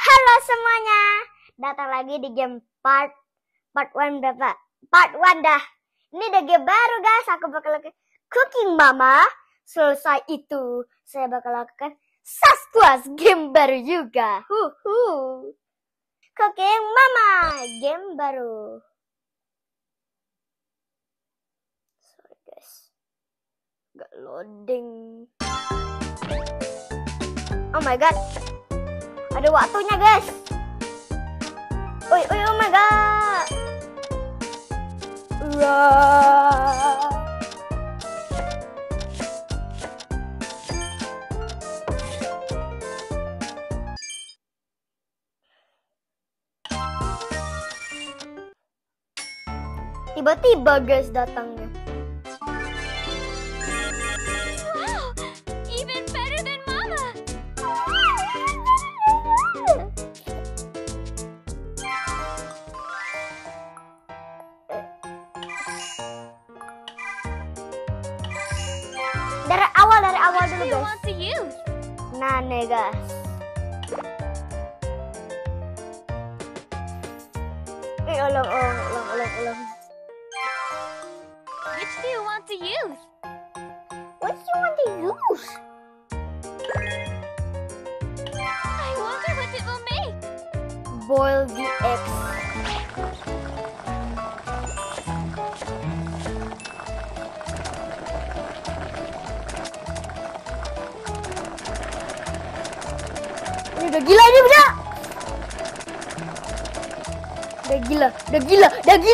Halo semuanya, datang lagi di game part 1 berapa? Part 1 dah. Ini ada game baru guys, aku bakal lakukan Cooking Mama. Selesai itu, saya bakal lakukan Sasuke game baru juga. Cooking Mama, game baru. Sorry guys, gak loading. Oh my god, ada waktunya guys. Oi, oh my god. Wah. Tiba-tiba guys datangnya. Dari awal dulu guys. Nah nih guys, ulang. Which do you want to use? What do you want to use? I wonder what it will make. Boil the eggs. Udah gila ini budak. Udah gila. Udah gila ini.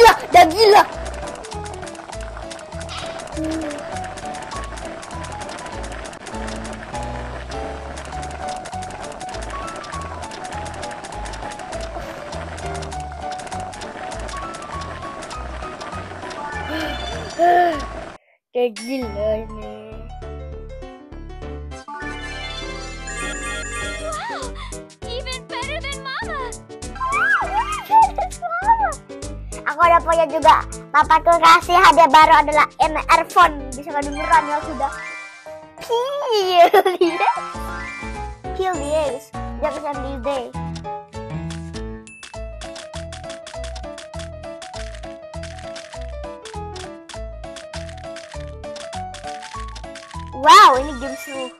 Aku udah punya juga. Papaku kasih hadiah baru adalah earphone. Bisa kedengeran ya sudah. Kill the eggs. Jangan sambil day. Wow, ini game seru.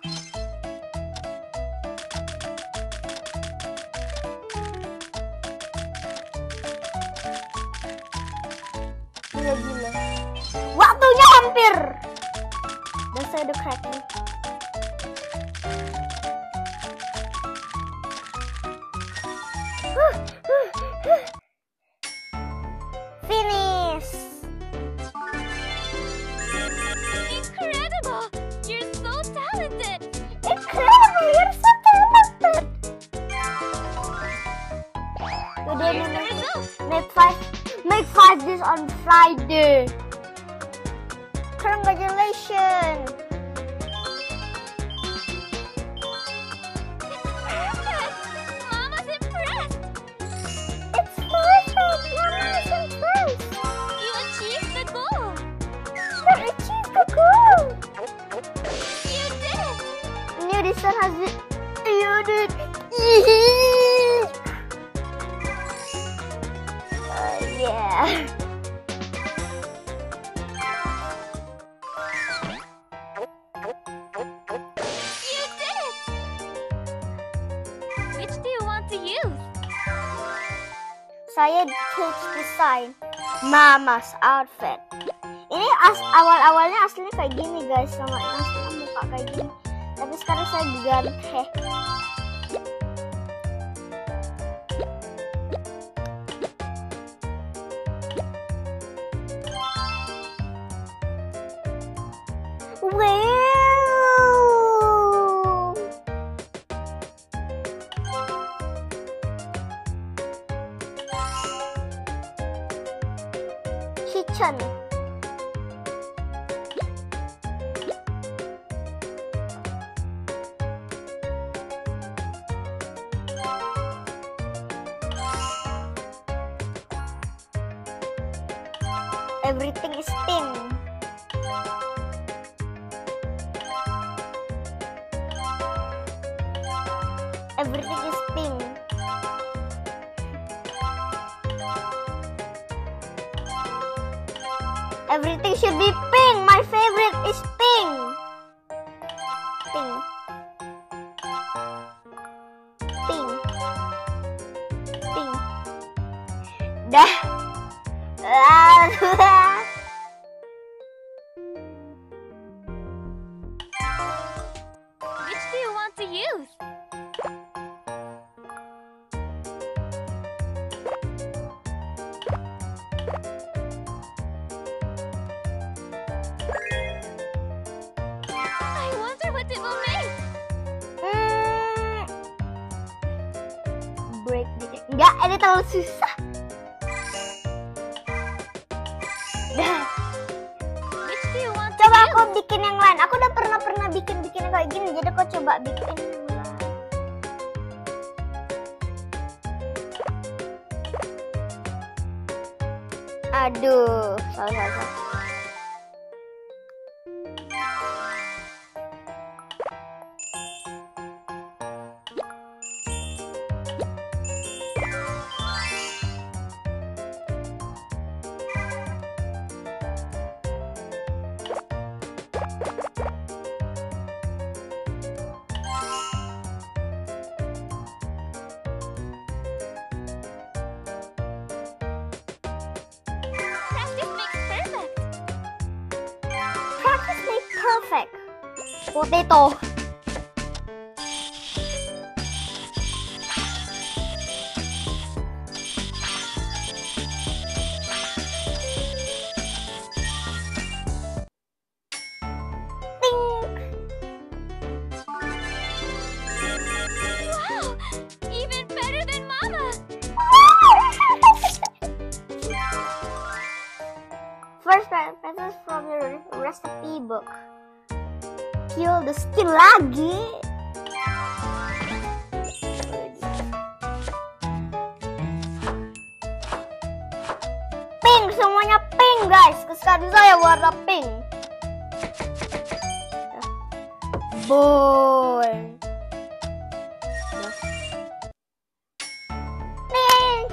Gila. Waktunya hampir. Dan saya udah cracking. Finish. Incredible. You're so talented. Udah make 5 days on Friday. Congratulations. Mama's impressed. It's perfect. Mama's impressed. You achieved the goal. You achieved the goal. You did it. New edition has it. You did it. Yeah. You did it. Which do you want to use? Saya choose design Mama's outfit. Ini awalnya aslinya kayak gini guys, sama aslinya muka kayak gini. Tapi sekarang saya diganti. Kitchen. Everything is thin. Everything is pink. Everything should be pink. My favorite is pink. Pink. Pink. Pink. Dah. Which do you want to use? Enggak, ini terlalu susah. Coba aku bikin yang lain. Aku udah pernah bikin kayak gini, jadi aku coba bikin. Aduh, salah. Perfect. Potato. The skin lagi. Pink, semuanya pink guys. Kesukaan saya warna pink. Boy. Pink.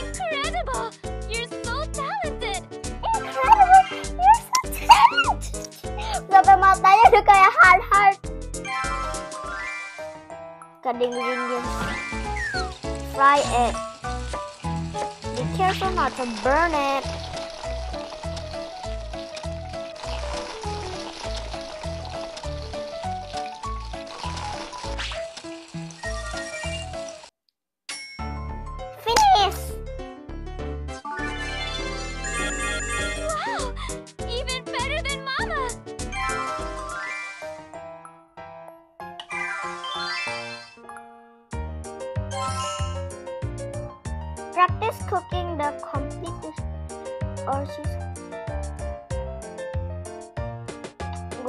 Incredible. You're so talented. Sampai matanya udah kayak hard. Kadang-kadang fry it. Be careful not to burn it. Practice cooking the complete orchis. Gak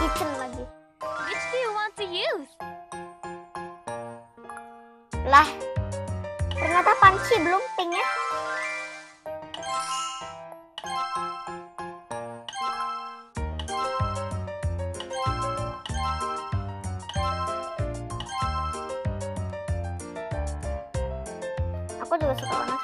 Kitchen lagi. Which do you want to use? Lah, ternyata panci belum pink ya. Aku juga suka banget.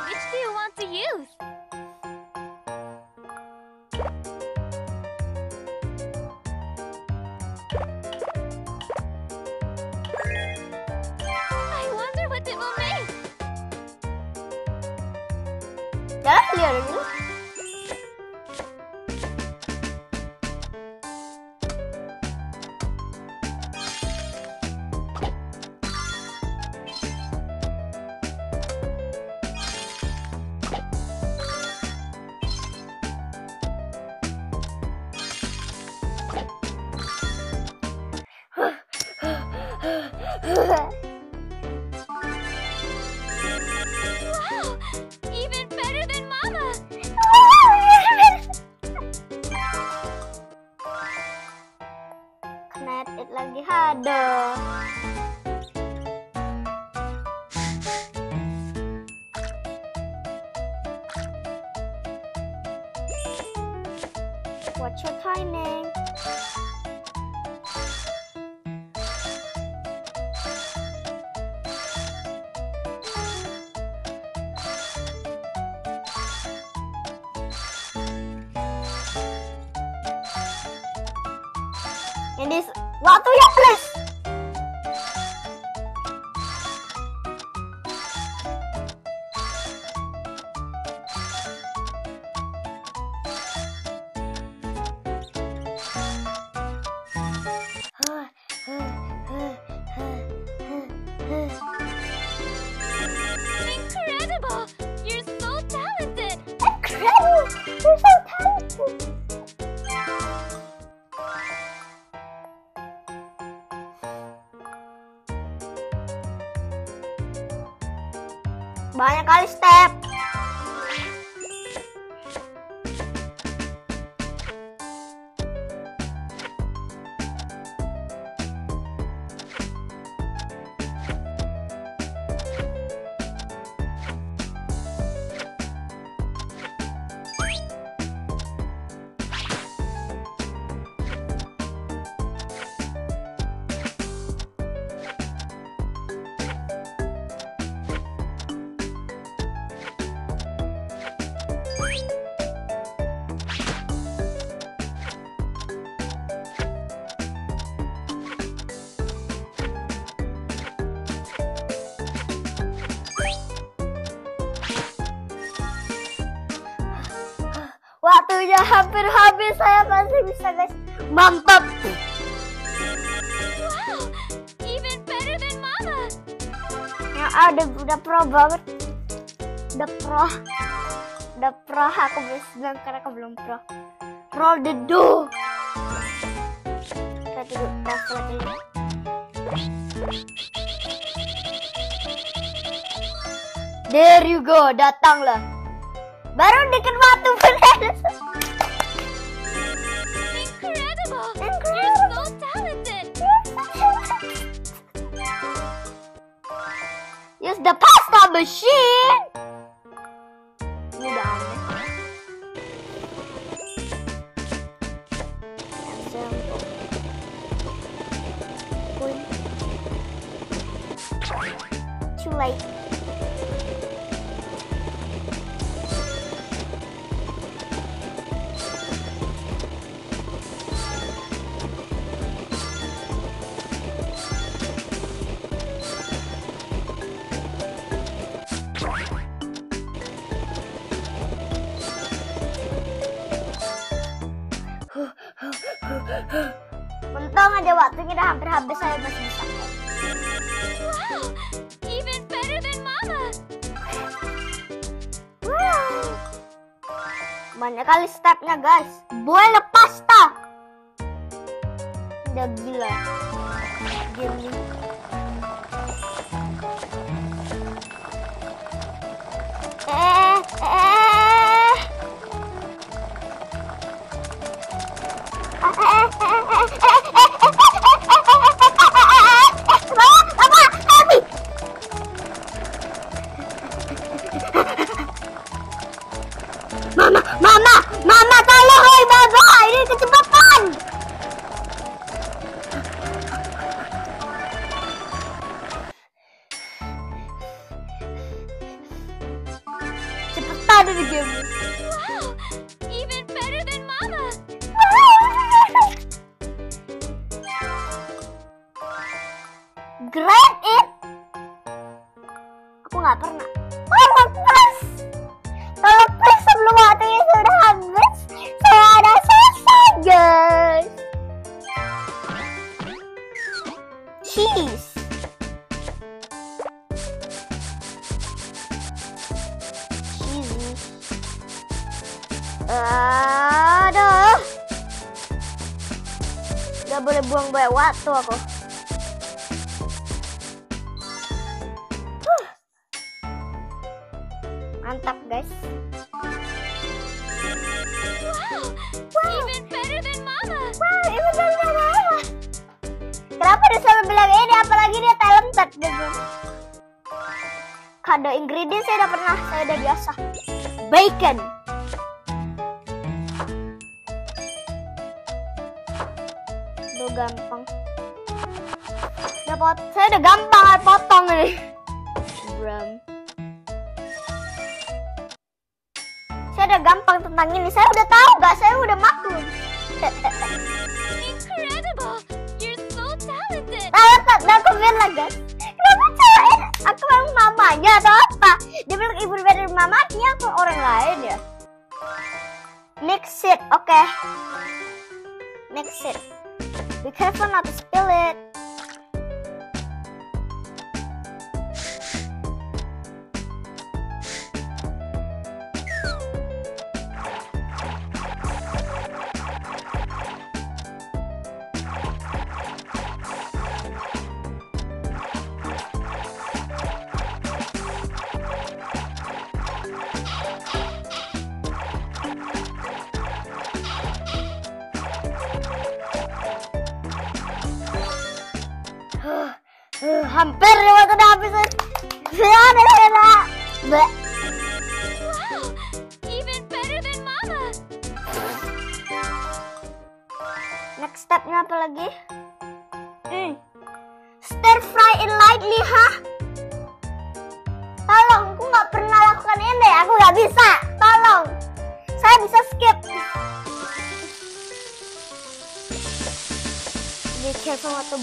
Which do you want to use? I wonder what it will make. Dah lihat ini. Wow, even better than Mama. Knetet lagi hado. Watch your timing. Ini waktu yang plus. Incredible! You're so talented. Incredible! You're so talented. Banyak kali step. Waktunya hampir habis, saya pasti bisa guys. Mantap. Wow, even better than Mama. Ya udah pro banget. Udah pro aku bisa bilang karena aku belum pro. Roll the dough. Kita tidur pas lagi. There you go, datanglah. Baru deket waktu bener. Incredible. You're so talented. Use the pasta machine. Ini udah aneh. Too late. Untung aja waktunya udah hampir habis, saya masih bisa. Wow, even better than Mama. Wow, banyak kali stepnya guys. Bola pasta. Udah gila. Gini. Mama tolong, hei Baba, ini kecepatan. Cepetan dari game. Wow, even better than Mama. Grab it. Aku nggak pernah. Wah, keras. Tolong please, sebelum waktunya sudah habis, saya ada selesai guys. Cheese. Cheesy. Aduh, gak boleh buang banyak waktu aku. Mantap guys. Wow. Even better than Mama. Wow, even better than Mama. Kenapa dia selalu bilang ini? Apalagi dia talented gitu. Kado ingredients saya udah pernah, saya udah biasa. Bacon. Duh gampang. Saya udah gampang potong ini. Bram. Saya udah gampang tentang ini. Saya udah tahu gak? Saya udah maklum. Incredible. You're so talented. Nah, komen lah guys. Kenapa cewek? Aku memang mamanya atau apa? Dia bilang ibu dari mama, dia aku orang lain ya. Mix it, oke. Okay. Mix it. Be careful not to spill it. Hampir waktu udah habis. Wow, even better than Mama. Next stepnya apa lagi? Stir fry it lightly, hah? Tolong, aku nggak pernah lakukan ini, aku nggak bisa. Tolong, saya bisa skip. Be careful waktu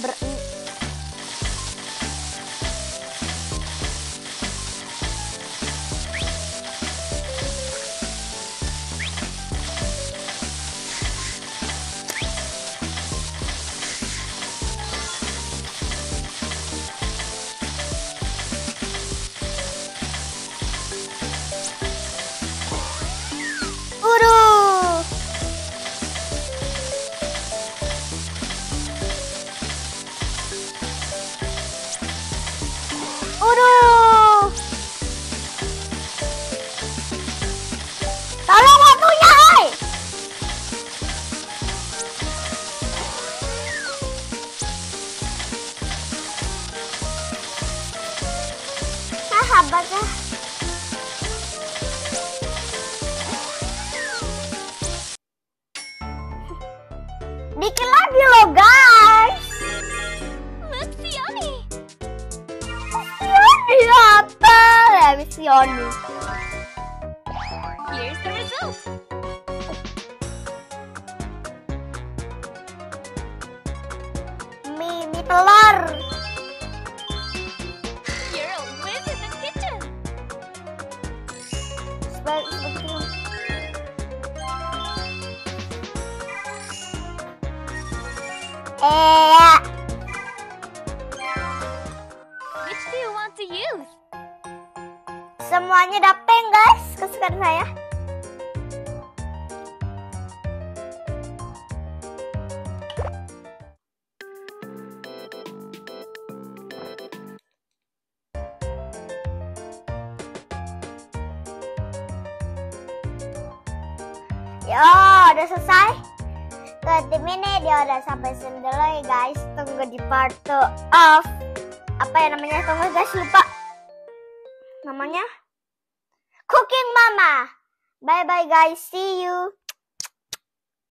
bikin lagi lo guys. Missioni. Missioni apa? Ya, missioni. Here's the result. Mie telur. You're a whiz in the kitchen. Which do you want to use? Semuanya dapeng guys, kesukaan saya. Yo, udah selesai. 20 menit dia udah sampai sini dulu ya guys. Tunggu di part 2 of apa ya namanya, tunggu guys, lupa namanya, Cooking Mama. Bye bye guys, see you.